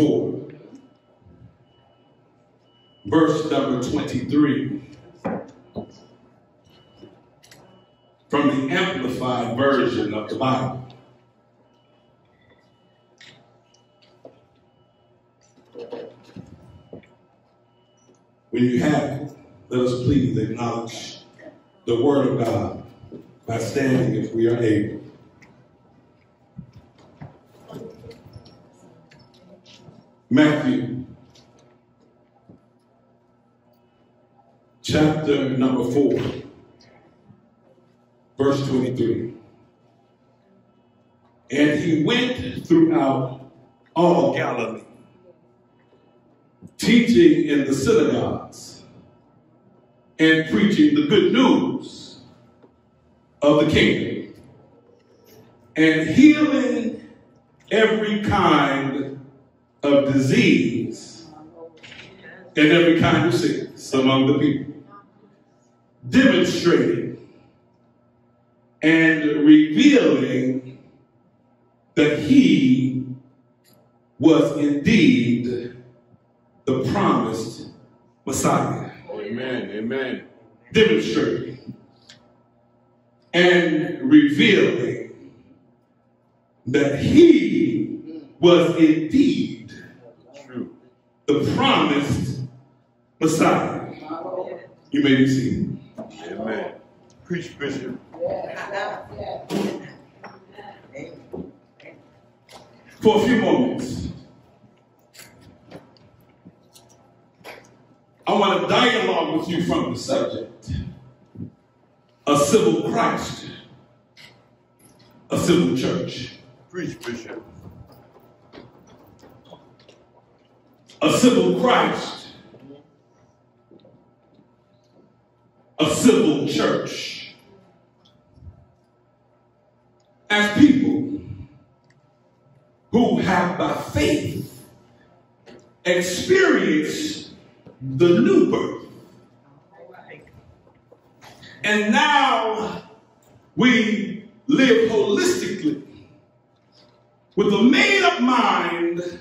4, verse number 23, from the Amplified Version of the Bible. When you have it, let us please acknowledge the Word of God by standing if we are able. Matthew chapter number 4, verse 23. And he went throughout all Galilee, teaching in the synagogues and preaching the good news of the kingdom, and healing every kind of disease and every kind of sickness among the people, demonstrating and revealing that he was indeed the promised Messiah. Amen, amen. Demonstrating and revealing that he was indeed the promised Messiah. You may be seated. Amen. Preach, Bishop. For a few moments, I want to dialogue with you from the subject, a civil Christ, a civil church. Preach, Bishop. A civil Christ, a civil church. As people who have by faith experienced the new birth. And now we live holistically with a made-up mind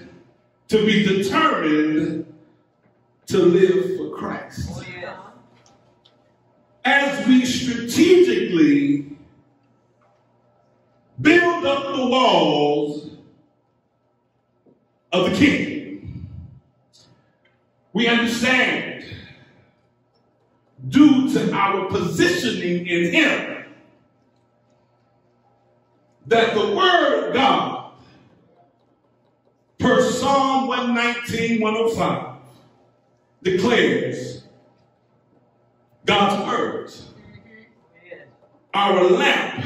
to be determined to live for Christ. Oh, yeah. As we strategically build up the walls of the kingdom, we understand, due to our positioning in him, that the word of God, per Psalm 119, 105, declares God's words, our lamp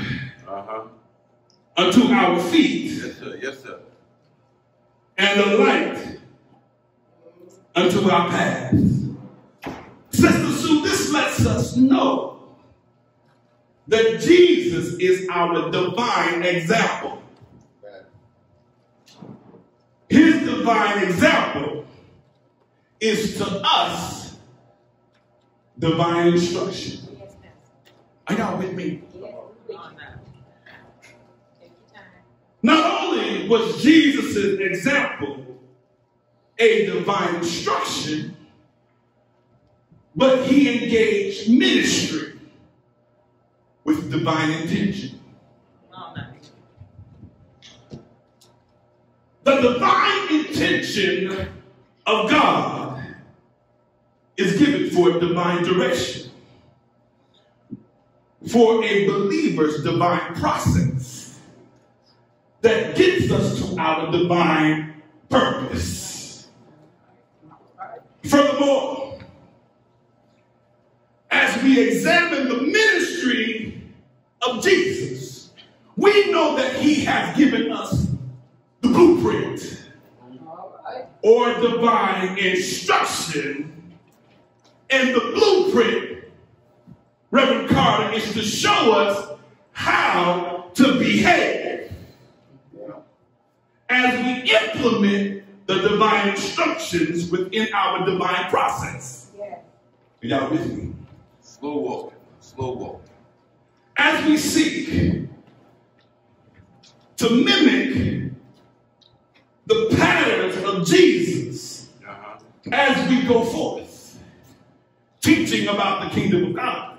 unto our feet, yes, sir. Yes, sir. And the light unto our path. Sister Sue, this lets us know that Jesus is our divine example. His divine example is to us divine instruction. Are y'all with me? Not only was Jesus' example a divine instruction, but he engaged ministry with divine intention. The divine intention of God is given for divine direction, for a believer's divine process that gets us to our divine purpose. Furthermore, as we examine the ministry of Jesus, we know that he has given us the blueprint or divine instruction. And the blueprint, Reverend Carter, is to show us how to behave as we implement the divine instructions within our divine process. Yes. Are y'all with me? Slow walking, slow walking. As we seek to mimic the patterns of Jesus as we go forth, teaching about the kingdom of God,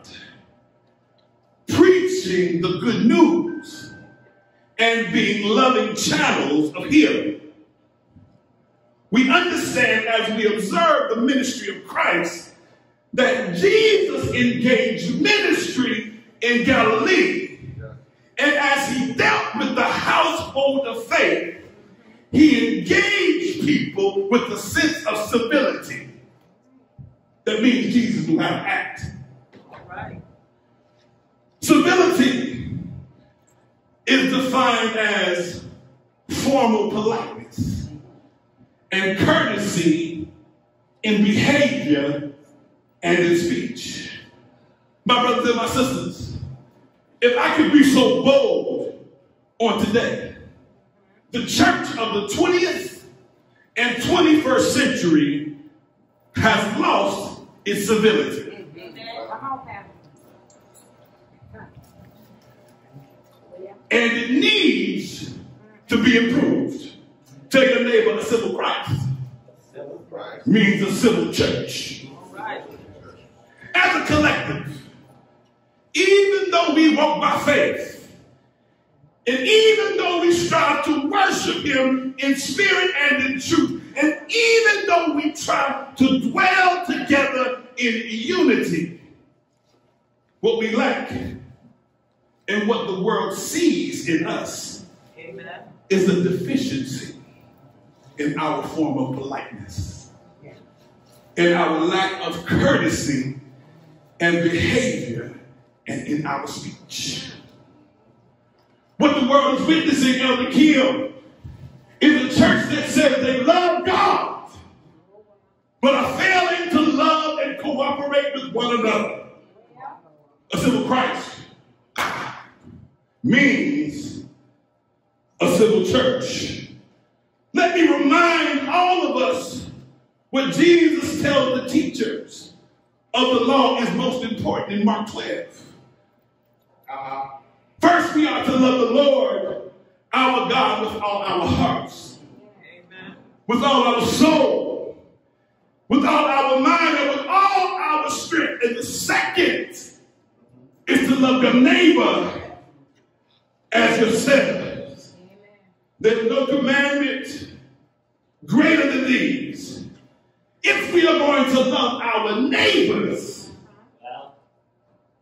preaching the good news, and being loving channels of healing. We understand as we observe the ministry of Christ that Jesus engaged ministry in Galilee. And as he dealt with the household of faith, he engaged people with a sense of civility. That means Jesus knew how to act. All right. Civility is defined as formal politeness and courtesy in behavior and in speech. My brothers and my sisters, if I could be so bold on today, the church of the 20th and 21st century has lost its civility. And it needs to be improved. Tell your neighbor a civil Christ means a civil church. As a collective, even though we walk by faith, and even though we strive to worship him in spirit and in truth, and even though we try to dwell together in unity, what we lack and what the world sees in us is a deficiency in our form of politeness, in our lack of courtesy and behavior, and in our speech. What the world is witnessing, Elder Kim, is a church that says they love God, but are failing to love and cooperate with one another. A civil Christ means a civil church. Let me remind all of us what Jesus tells the teachers of the law is most important in Mark 12. First, we are to love the Lord, our God, with all our hearts, with all our soul, with all our mind, and with all our strength. And the second is to love your neighbor as yourself. There's no commandment greater than these. If we are going to love our neighbors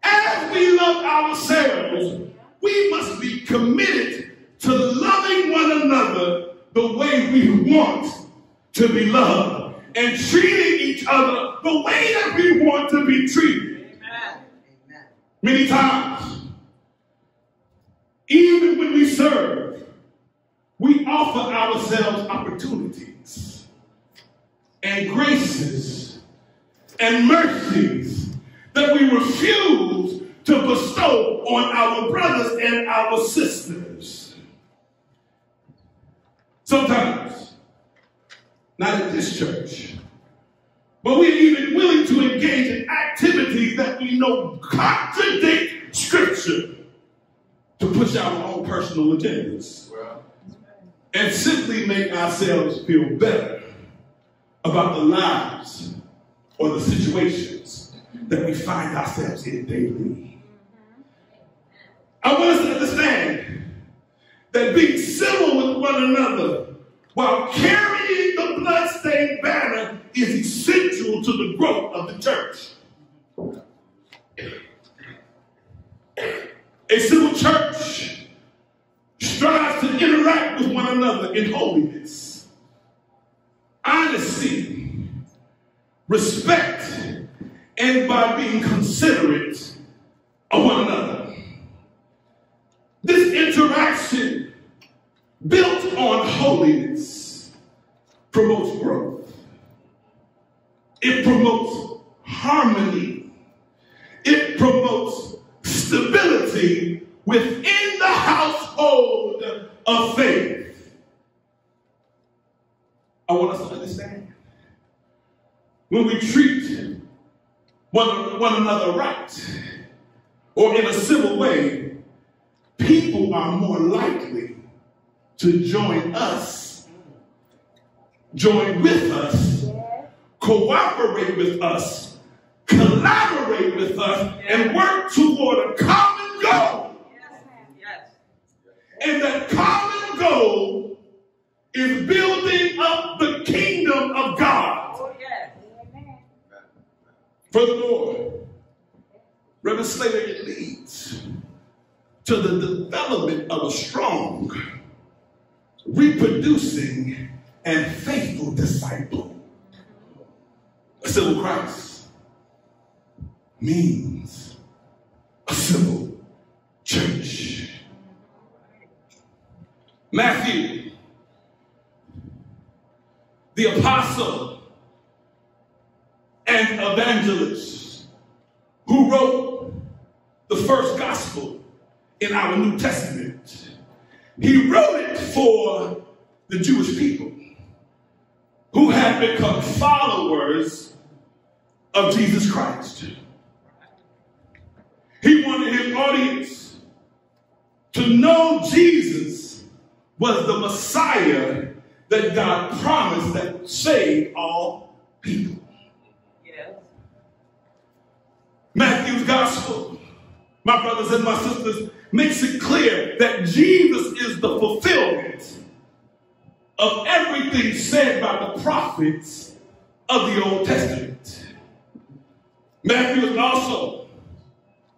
as we love ourselves, we must be committed to loving one another the way we want to be loved and treating each other the way that we want to be treated. Amen. Many times, even when we serve, we offer ourselves opportunities and graces and mercies that we refuse to bestow on our brothers and our sisters. Sometimes, not at this church, but we're even willing to engage in activities that we know contradict Scripture to push our own personal agendas and simply make ourselves feel better about the lives or the situations that we find ourselves in daily. I want us to understand that being civil with one another while carrying the bloodstained banner is essential to the growth of the church. A civil church strives to interact with one another in holiness, honesty, respect, and by being considerate of one another. This interaction built on holiness promotes growth. It promotes harmony. It promotes stability within the household of faith. I want us to understand, when we treat one another right or in a civil way, people are more likely to join with us, cooperate with us, collaborate with us, and work toward a common goal. And that common goal is building up the kingdom of God. Furthermore, Reverend Slater, it leads to the development of a strong, reproducing, and faithful disciple. A civil Christ means a civil church. Matthew, the apostle and evangelist who wrote the first gospel in our New Testament, he wrote it for the Jewish people who had become followers of Jesus Christ. He wanted his audience to know Jesus was the Messiah that God promised that saved all people. Yes. Matthew's gospel, my brothers and my sisters, makes it clear that Jesus is the fulfillment of everything said by the prophets of the Old Testament. Matthew is also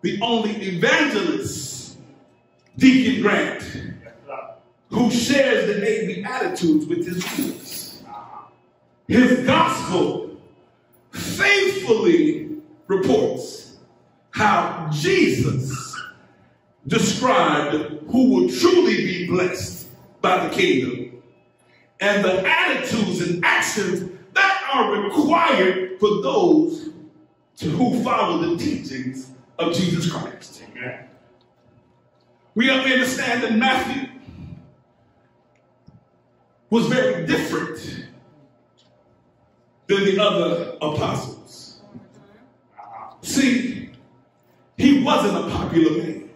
the only evangelist, Deacon Grant, who shares the 8 Beatitudes with his students. His gospel faithfully reports how Jesus described who will truly be blessed by the kingdom and the attitudes and actions that are required for those who follow the teachings of Jesus Christ. Amen. We understand that Matthew was very different than the other apostles. See, he wasn't a popular man.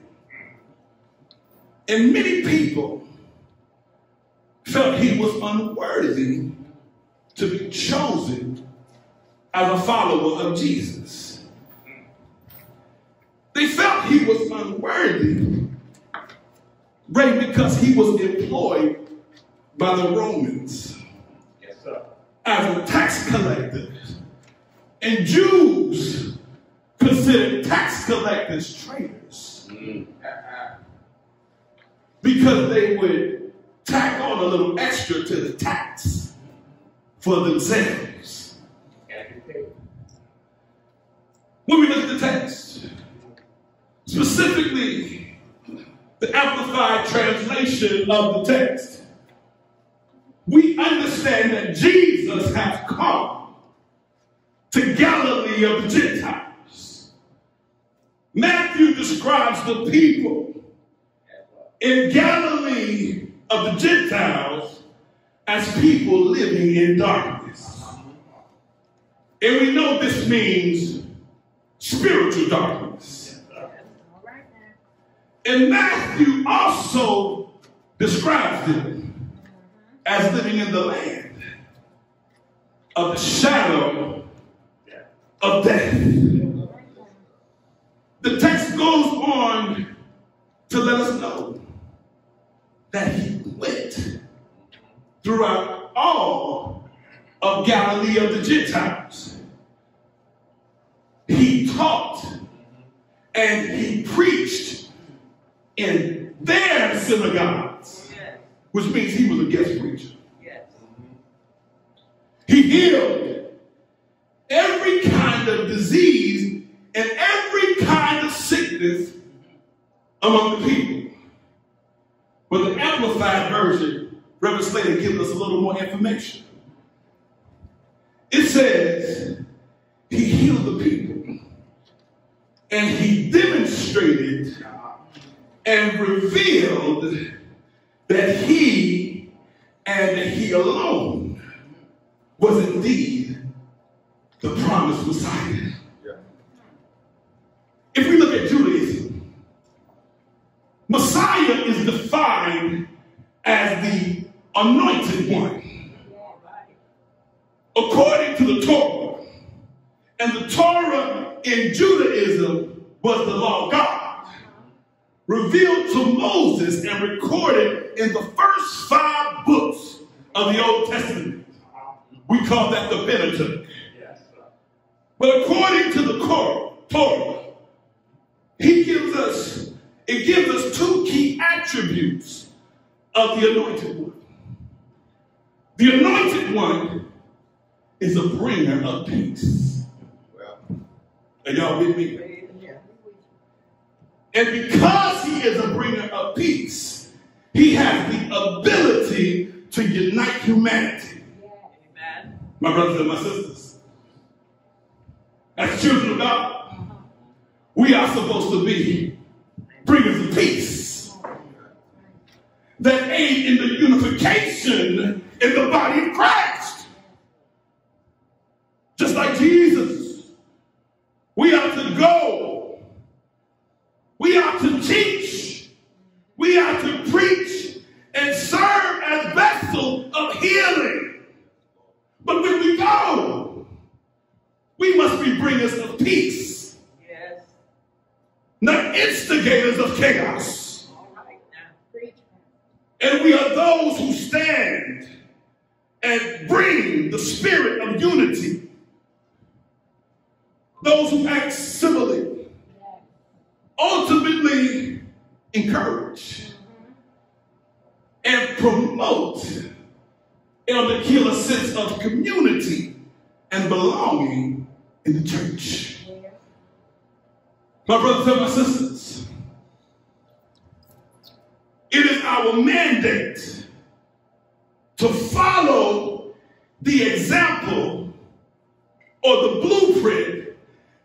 And many people felt he was unworthy to be chosen as a follower of Jesus. They felt he was unworthy, right, because he was employed by the Romans as a tax collector. And Jews considered tax collectors traitors. Because they would tack on a little extra to the tax for themselves. When we look at the text, specifically the Amplified translation of the text, we understand that Jesus has come to Galilee of the Gentiles. Matthew describes the people in Galilee of the Gentiles as people living in darkness. And we know this means spiritual darkness. And Matthew also describes them as living in the land of the shadow of death. The text goes on to let us know that he went throughout all of Galilee of the Gentiles. He taught and he preached in their synagogues, which means he was a guest preacher. He healed every kind of disease and every kind of sickness among the people. But the Amplified version, Reverend Slater gives us a little more information. It says, he healed the people and he demonstrated and revealed that he and he alone was indeed the promised Messiah. If we look at Judaism, Messiah is defined as the anointed one. According to the Torah, And the Torah in Judaism was the law of God, revealed to Moses and recorded in the first 5 books of the Old Testament. We call that the Pentateuch. But according to the Torah, it gives us 2 key attributes of the Anointed One. The Anointed One is a bringer of peace. Are y'all with me? And because he is a bringer of peace, he has the ability to unite humanity. My brothers and my sisters, as children of God, we are supposed to be bringers of peace that aid in the unification in the body of Christ. Just like Jesus, we are to go, we are to teach, we are to preach and serve as vessels of healing. But when we go, we must be bringers of peace. Not instigators of chaos. And we are those who stand and bring the spirit of unity. Those who act civilly, ultimately encourage and promote Elder Keeler's sense of community and belonging in the church. My brothers and my sisters, it is our mandate to follow the example or the blueprint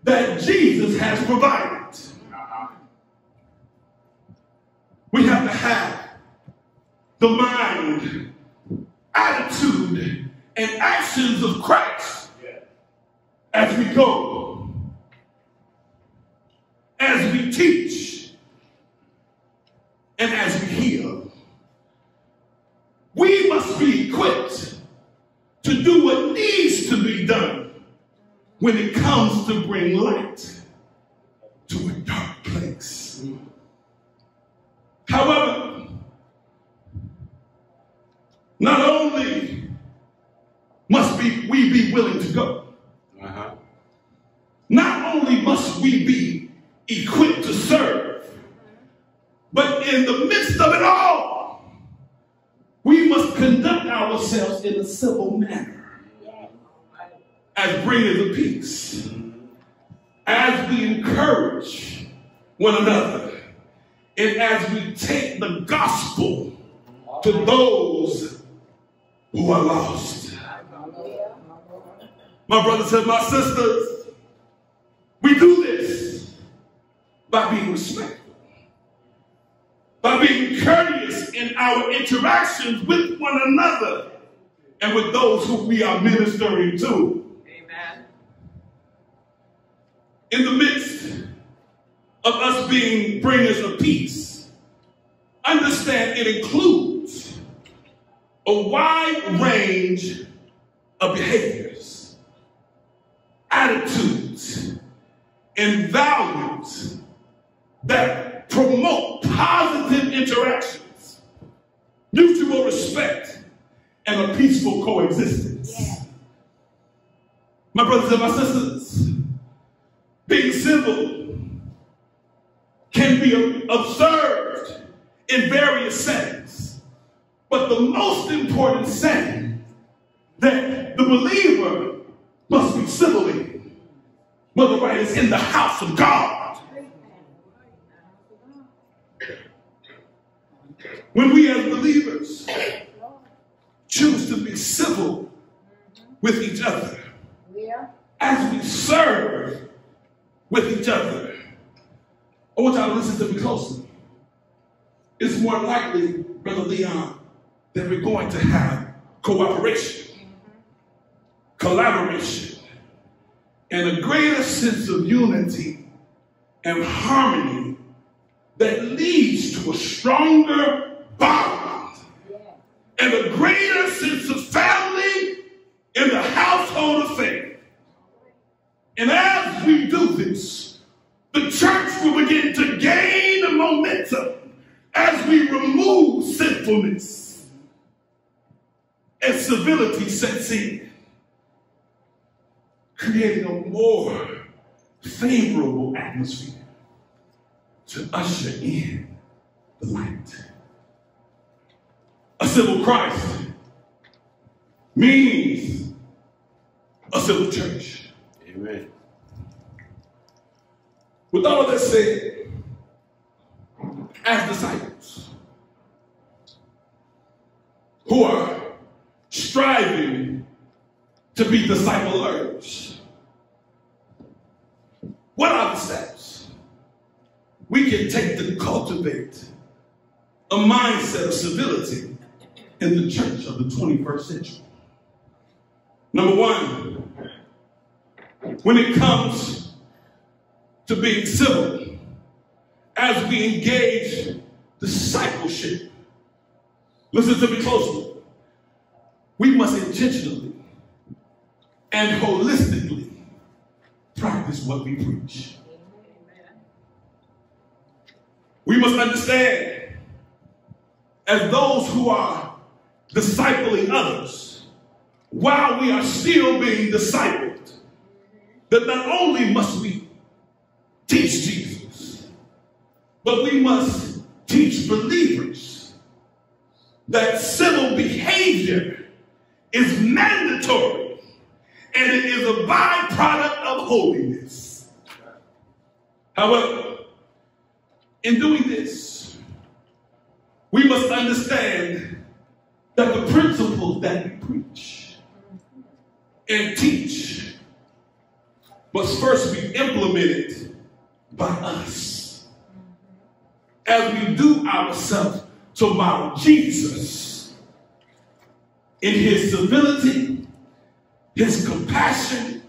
that Jesus has provided. We have to have the mind, attitude, and actions of Christ as we go. As we teach and as we heal, we must be equipped to do what needs to be done when it comes to bring light to a dark place. However, not only must we be willing to go, not only must we be equipped to serve, but in the midst of it all, we must conduct ourselves in a civil manner as bringers of peace, as we encourage one another, and as we take the gospel to those who are lost. My brothers and my sisters, we do this by being respectful, by being courteous in our interactions with one another and with those who we are ministering to. Amen. In the midst of us being bringers of peace, understand it includes a wide range of behaviors, attitudes, and values that promote positive interactions, mutual respect, and a peaceful coexistence. My brothers and my sisters, being civil can be observed in various settings, but the most important setting that the believer must be civil in, whether right is in the house of God. When we as believers choose to be civil with each other, as we serve with each other, I want y'all to listen to me closely. It's more likely, Brother Leon, that we're going to have cooperation, collaboration, and a greater sense of unity and harmony that leads to a stronger bond and a greater sense of family in the household of faith. And as we do this, the church will begin to gain a momentum as we remove sinfulness and civility sets in, creating a more favorable atmosphere to usher in the light. A civil Christ means a civil church. Amen. With all of that said, as disciples who are striving to be disciplers, what are the steps we can take to cultivate a mindset of civility in the church of the 21st century? Number one, when it comes to being civil, as we engage discipleship, listen to me closely, we must intentionally and holistically practice what we preach. We must understand, as those who are discipling others, while we are still being discipled, that not only must we teach Jesus, but we must teach believers that civil behavior is mandatory and it is a byproduct of holiness. However, in doing this, we must understand that the principles that we preach and teach must first be implemented by us. As we do ourselves to model Jesus in his civility, his compassion,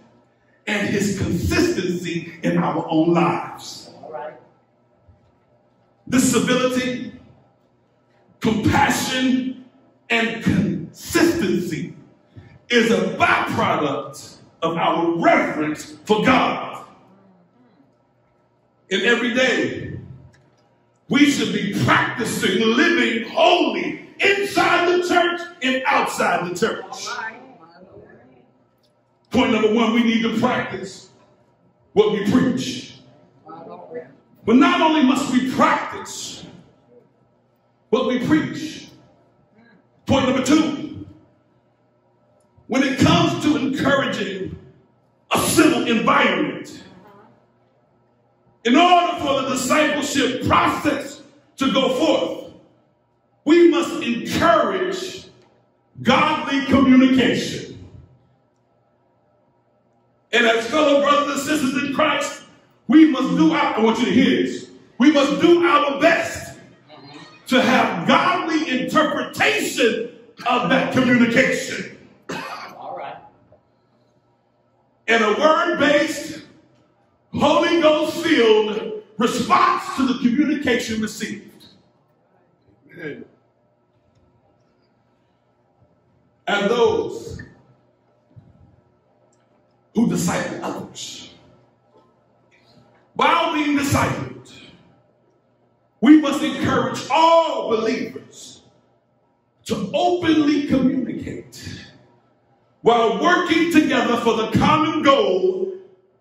and his consistency in our own lives. This civility, compassion, and consistency is a byproduct of our reverence for God. And every day, we should be practicing living holy inside the church and outside the church. Point number one, we need to practice what we preach. But not only must we practice what we preach, point number two, when it comes to encouraging a civil environment, in order for the discipleship process to go forth, we must encourage godly communication. And as fellow brothers and sisters in Christ, we must do our, I want you to hear this, we must do our best to have godly interpretation of that communication. And a word-based, Holy Ghost-filled response to the communication received. Amen. And those who disciple others, while being discipled, we must encourage all believers to openly communicate while working together for the common goal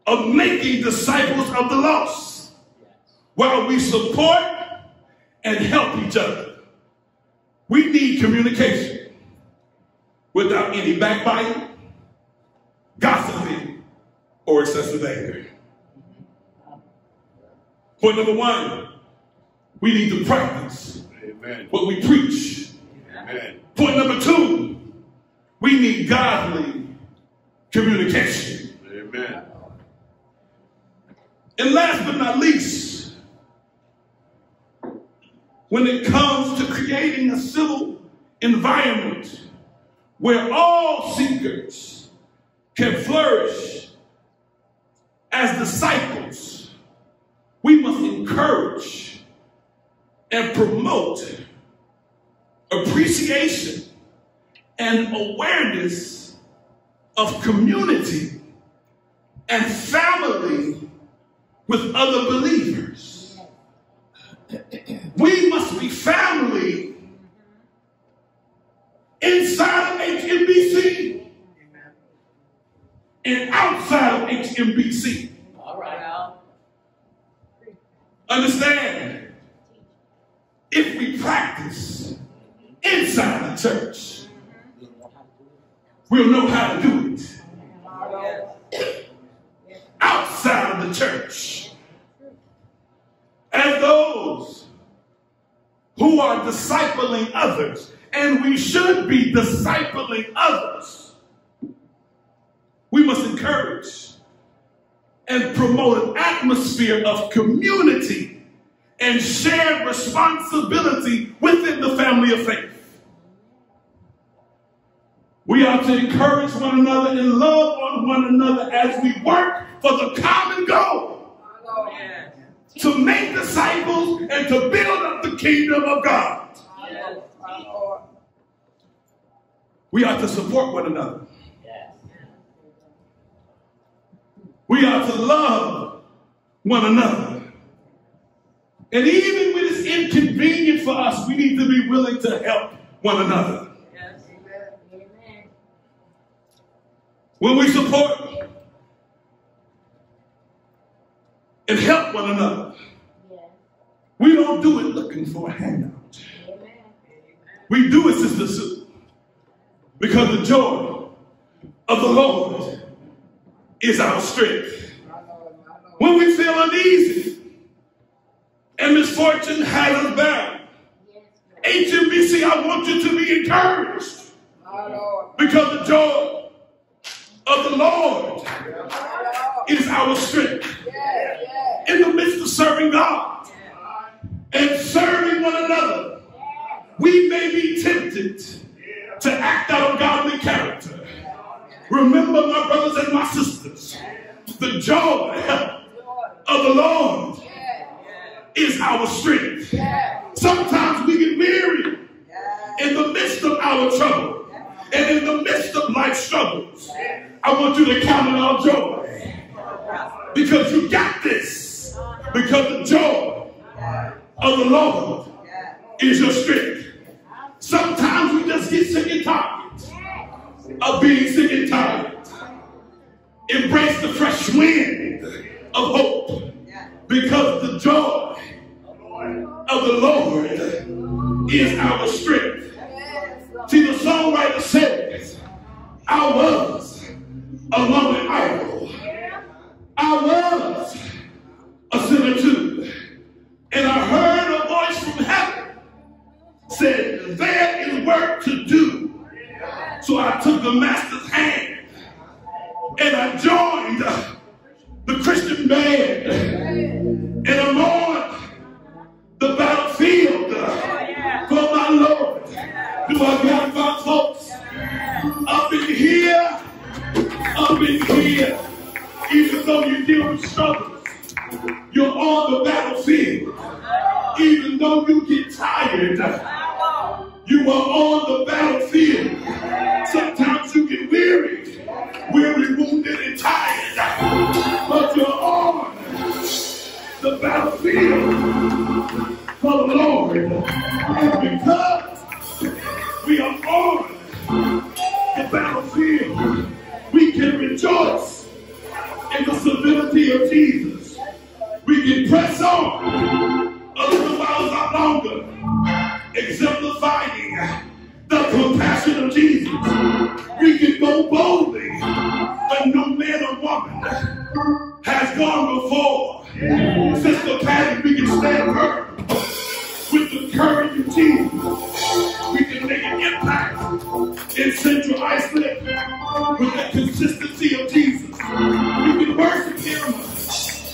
of making disciples of the lost, while we support and help each other. We need communication without any backbiting, gossiping, or excessive anger. Point number one, we need to practice what we preach. Amen. Point number two, we need godly communication. Amen. And last but not least, when it comes to creating a civil environment where all seekers can flourish as disciples, we must encourage and promote appreciation and awareness of community and family with other believers. We must be family inside of HMBC and outside of HMBC. All right. Understand, if we practice inside the church, we'll know how to do it. Outside of the church, as those who are discipling others, and we should be discipling others, we must encourage and promote an atmosphere of community and shared responsibility within the family of faith. We are to encourage one another and love on one another as we work for the common goal to make disciples and to build up the kingdom of God. We are to support one another. We are to love one another. And even when it's inconvenient for us, we need to be willing to help one another. Yes, amen. Amen. When we support and help one another, we don't do it looking for a handout. Amen. We do it, Sister Sue, because the joy of the Lord is our strength. When we feel uneasy and misfortune has us bound, HMBC, I want you to be encouraged, because the joy of the Lord is our strength. In the midst of serving God and serving one another, we may be tempted to act out of godly character. Remember, my brothers and my sisters, the joy of the Lord is our strength. Sometimes we get weary in the midst of our trouble and in the midst of life's struggles. I want you to count on our joy, because you got this, because the joy of the Lord is your strength. Sometimes we just get sick and tired of being sick and tired. Embrace the fresh wind of hope, because the joy of the Lord is our strength. See, the songwriter says, I was alone and idle. I was a sinner too. And I heard a voice from heaven said, there is work to do. So I took the master's hand and I joined the Christian band and I mourned the battlefield for my Lord. Do I got my folks up in here? Even though you deal with struggles, you're on the battlefield. Even though you get tired, you are on the battlefield. Sometimes you get weary, wounded, and tired, but you're on the battlefield for the Lord. And because we are on the battlefield, we can rejoice in the civility of Jesus. We can press on a little while longer, exemplifying the compassion of Jesus. We can go boldly, but no man or woman has gone before. Sister Patty, we can stand her with the courage of Jesus. We can make an impact in Central Iceland with the consistency of Jesus. We can worship Him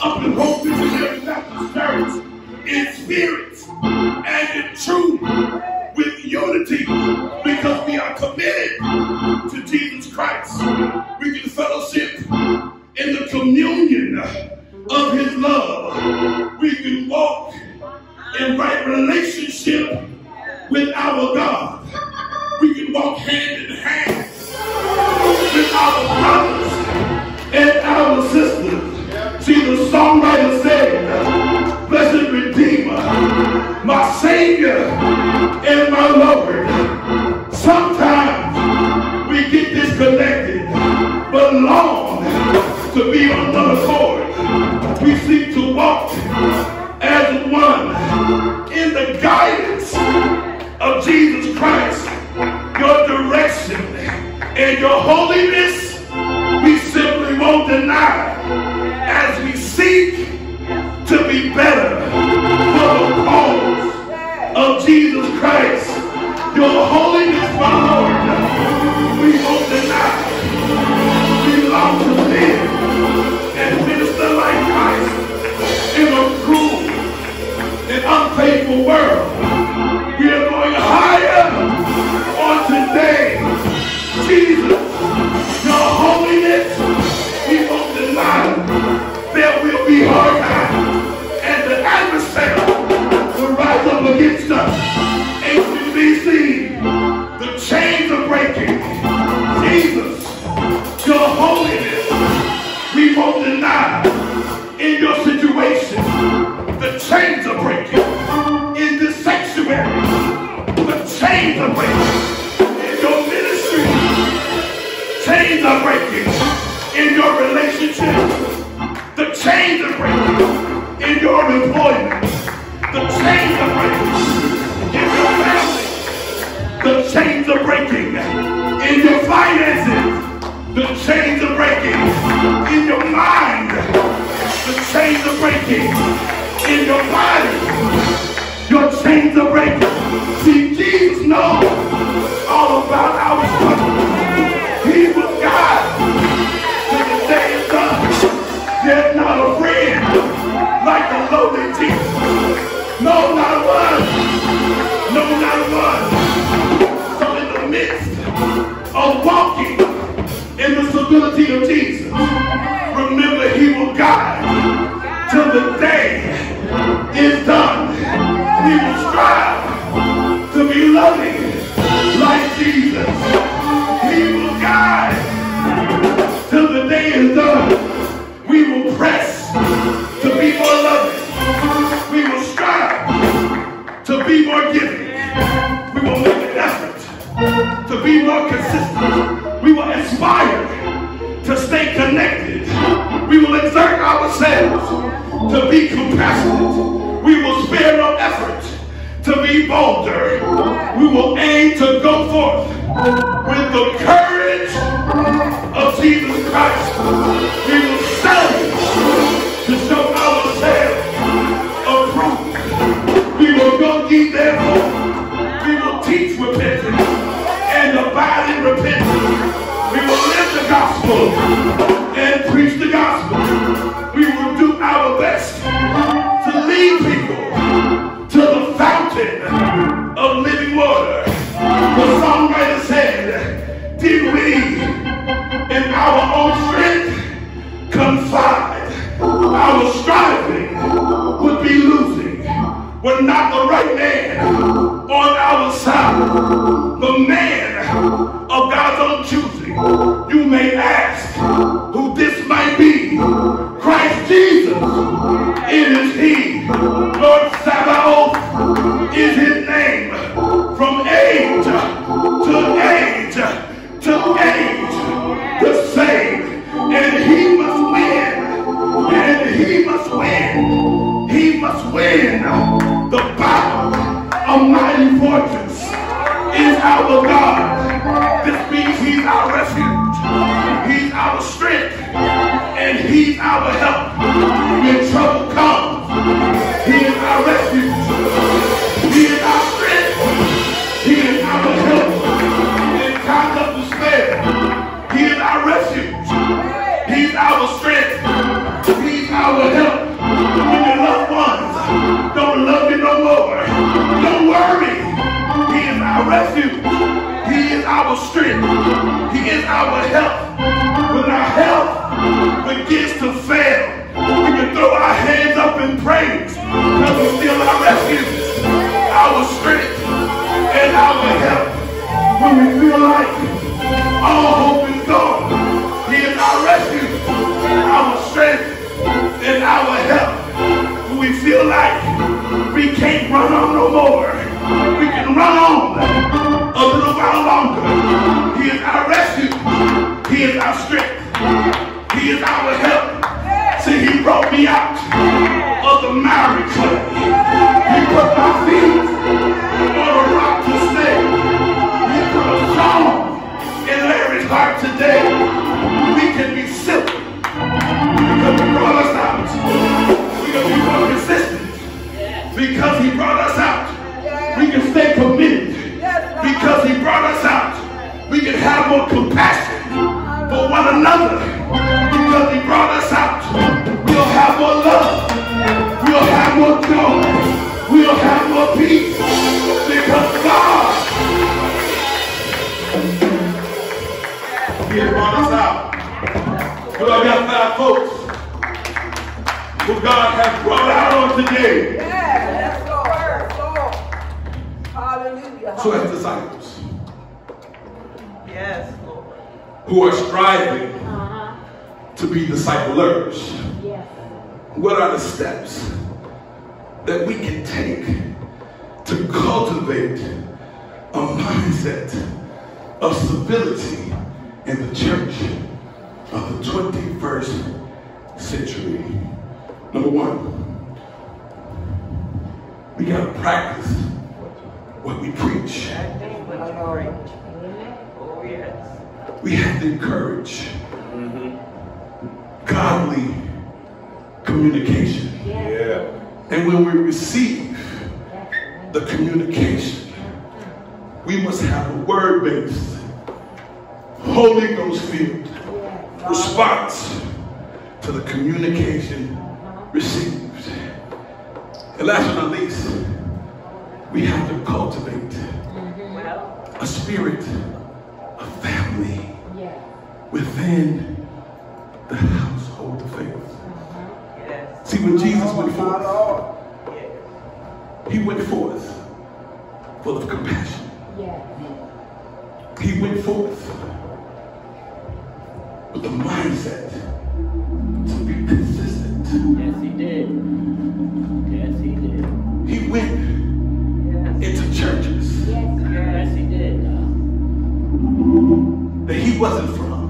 up in Hope Missionary Baptist Church in spirit and in truth, with unity, because we are committed to Jesus Christ. We can fellowship in the communion of His love. We can walk in right relationship with our God. We can walk hand in hand with our brothers and our sisters. in the guidance of Jesus Christ, your direction and your holiness, we simply won't deny as we seek to be better for the cause of Jesus Christ. Your holiness, my Lord, we won't deny. We long to live and minister like Christ in a cruel and unfaithful world. We are going higher on today. Jesus, your holiness, we won't deny. There will be hard times, and the adversary will rise up against us. And to be seen, the chains are breaking. Jesus, your holiness, we won't deny. In your situation, the chains are breaking. In this sanctuary, the chains are breaking. In your ministry, chains are breaking. In your relationship, the chains are breaking. In your employment, the chains are breaking. In your family, the chains are breaking. In your finances, the chains are breaking. In your mind, the chains are breaking. In your body, your chains are breaking. See, Jesus knows all about our struggles. He will guide to the day is done. There's not a friend like the lowly Jesus. No, not one. No, not one. So in the midst of walking in the stability of Jesus, remember he will guide till the day is done. He will strive to be loving like Jesus. He will guide till the day is done. We will press to be more loving. We will strive to be more giving. We will make an effort to be more consistent. We will aspire to stay connected. We will exert ourselves to be compassionate. We will spare no effort to be bolder. We will aim to go forth with the courage of Jesus Christ. We will to show ourselves approved. We will go ye therefore. We will teach repentance and abide in repentance. We will live the gospel and preach the gospel. We will do our best to lead people to the fountain of living water. The songwriter said, did we in our own strength confide, our striving would be losing. We're not the right man on our side, the man of God's own choosing. You may ask who this might be. Christ Jesus, it is he. Lord Sabaoth is his name. From age to age to age, the same. And he must win. And he must win. He must win. The battle of mighty fortress is our God. This means he's our refuge. He's our strength. And he's our help. When trouble comes, he is our refuge. He is our strength. He is our help. In times of despair, he is our refuge. He's our strength. He's our help. When your loved ones don't love you no more, don't worry. He is our refuge. He is our strength. He is our help. When our help begins to fail, we can throw our hands up in praise because we feel our refuge, our strength, and our help. When we feel like all hope is gone, he is our refuge, our strength, and our help. When we feel like we can't run on no more, we can run on a little while longer. He is our refuge. He is our strength. He is our help. See, he brought me out of the marriage. He because he brought us out. We can stay committed because he brought us out. We can have more compassion for one another because he brought us out. We'll have more love. We'll have more joy. We'll have more peace because God, he brought us out. But I got five folks who God has brought out on today. So as disciples, yes, Lord, who are striving to be disciplers, yes, what are the steps that we can take to cultivate a mindset of civility in the church of the 21st century? Number one, we got to practice what we preach. Oh, yes. We have to encourage godly communication. Yeah. And when we receive the communication, we must have a word-based, Holy Ghost-filled response to the communication received. And last but not least, we have to cultivate a spirit of family within the household of faith. See, when Jesus went forth, he went forth full of compassion. He went forth with the mindset to be consistent. Yes, he did. Yes, he did. He went into churches that he wasn't from,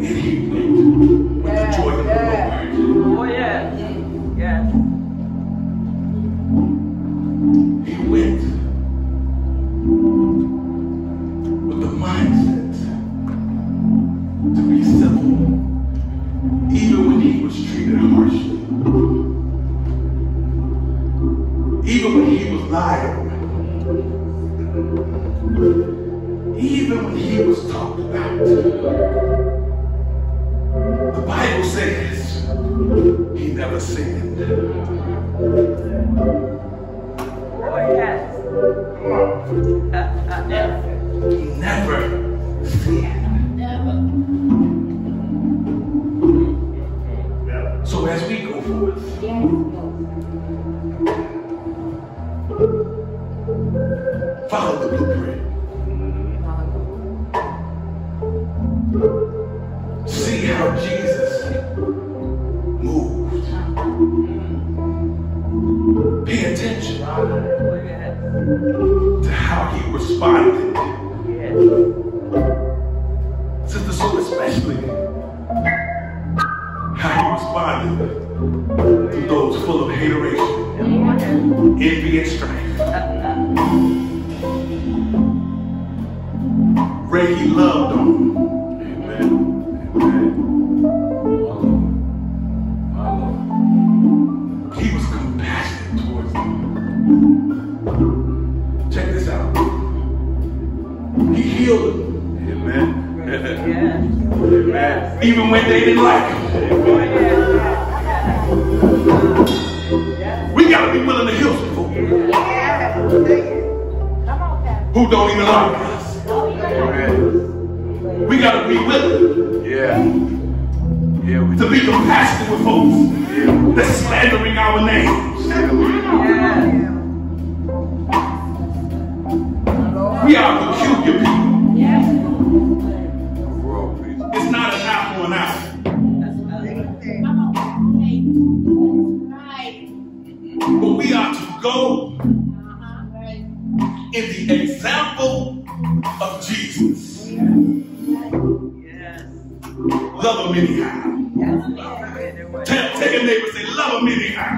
and he went with the joy of the Lord. Oh yeah, yeah. He went with the mindset to be civil, even when he was treated harshly. Even when he was lied on, even when he was talked about, the Bible says he never sinned. He never sinned. Never. So as we go forth, follow the blueprint. See how Jesus moved. Pay attention to how he responded. Sister, so especially how he responded to those full of hateration, envy, and strife. Ray, he loved on. Amen. Amen. My Lord. He was compassionate towards them. Check this out. He healed them. Amen. Amen. Amen. Even when they didn't like him. Amen. We gotta be willing to heal some folk who don't even like us. Amen. We gotta be willing to be compassionate with folks that's slandering our names. We are peculiar people. It's not an eye for an eye. But we are to go in the example of Jesus. Love him anyhow. Take your neighbor and say, love him anyhow.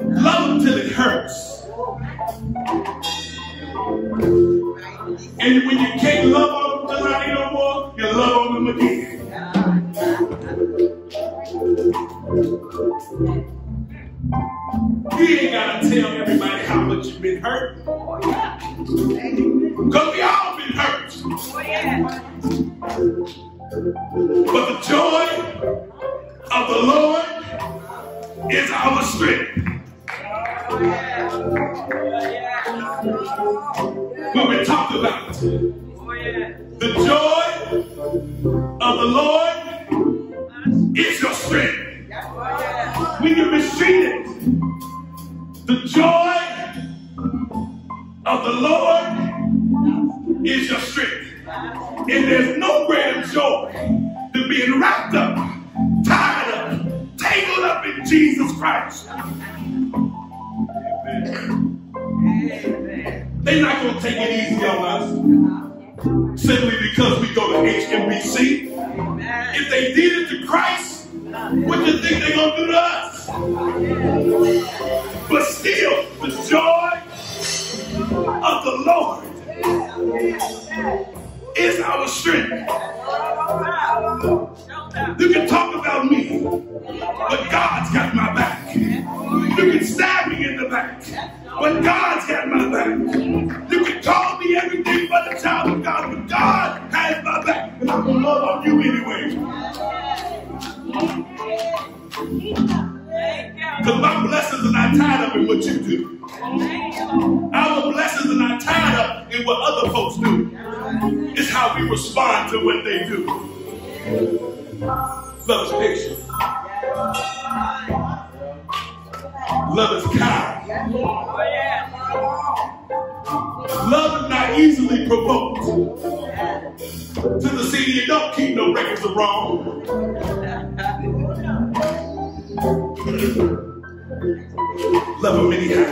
Love him till it hurts. And when you can't love on them till I ain't no more, you love on them again. of the Lord is our strength. When we talked about the joy of the Lord is your strength. When you mistreated, the joy of the Lord is your strength. And there's no greater joy than being wrapped up, tied up, tangled up in Jesus Christ. They're not going to take it easy on us simply because we go to HMBC. If they did it to Christ, what do you think they're going to do to us? But still, the joy of the Lord is our strength. You can talk about me, but God's got my back. You can stab me in the back, but God's got my back. You can call me everything but a child of God, but God has my back, and I'm gonna love on you anyway. Because my blessings are not tied up in what you do. Our blessings are not tied up in what other folks do. It's how we respond to what they do. Love is patient. Love is kind. Love is not easily provoked. To the city, you don't keep no records of wrong. Love them anyhow.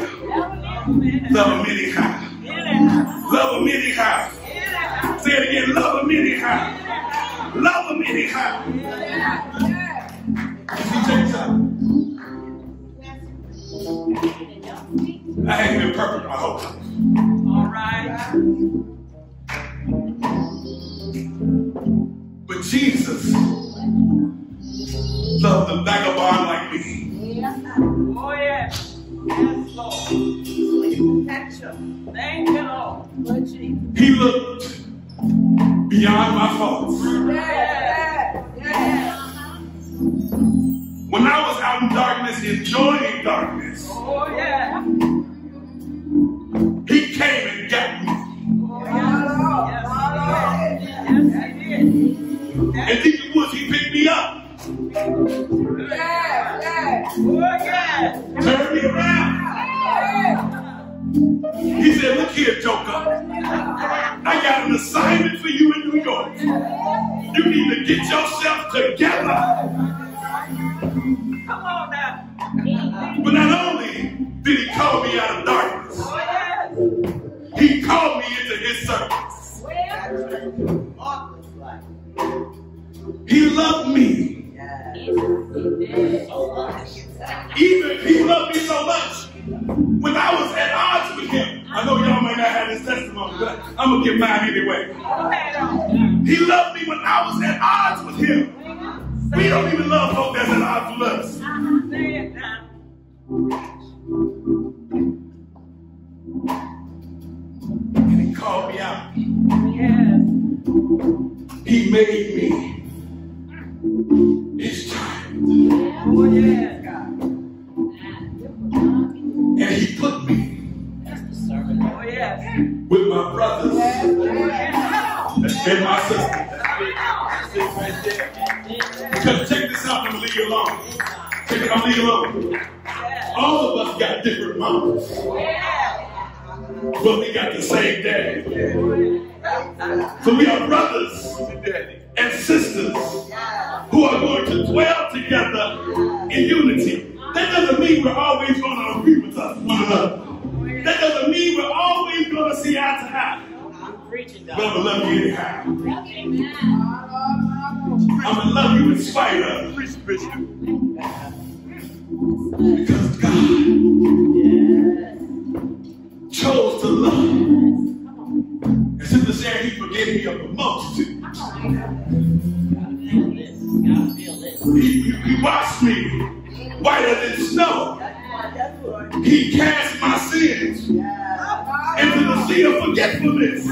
Love them anyhow. Love them anyhow. Say it again, love them anyhow. Love them anyhow. See, check this out. I ain't been perfect my whole life. All right. But Jesus loved the vagabond like me. Oh, yeah. Yes, Lord. Thank you, Lord. He looked beyond my faults. When I was out in darkness, enjoying darkness, He came and got me. And deep in the woods, He picked me up. Turned me around. He said, look here, Joker. I got an assignment for you in New York. You need to get yourself together. Come on now. But not only did He call me out of darkness, He called me into His service. He loved me. Even He loved me so much when I was at odds with Him. I know y'all might not have this testimony, but I'm going to give mine anyway. He loved me when I was at odds with Him. We don't even love folk that's at odds with us. And He called me out. He made me His child. And He put me with my brothers and my sisters. Because check this out, I'm going to leave you alone. Check it, I'm going to leave you alone. All of us got different moms, but we got the same daddy. So we are brothers and sisters who are going to dwell together in unity. That doesn't mean we're always going to agree with one another. That doesn't mean we're always going to see eye to eye. But I'm going to love you anyhow. I'm going to love you in spite of. Because God chose to love you. And Sister Sharon, He forgave me of the multitude. He washed me whiter than snow. He cast my sins into the sea of forgetfulness.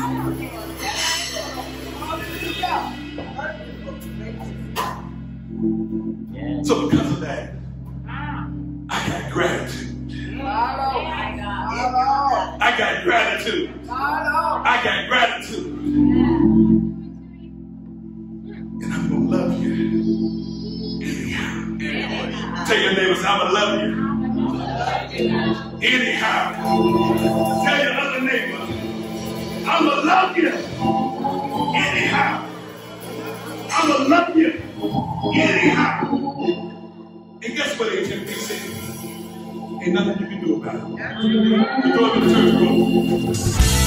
So because of that, I got gratitude. I got gratitude. I got gratitude. And I'm going to love you anyhow. Anyway. Tell your neighbors, I'm going to love you. Anyhow, tell your other neighbor, I'ma love you. Anyhow, I'ma love you. Anyhow, and guess what, Agent PC? Ain't nothing you can do about it. You throw it in the church room.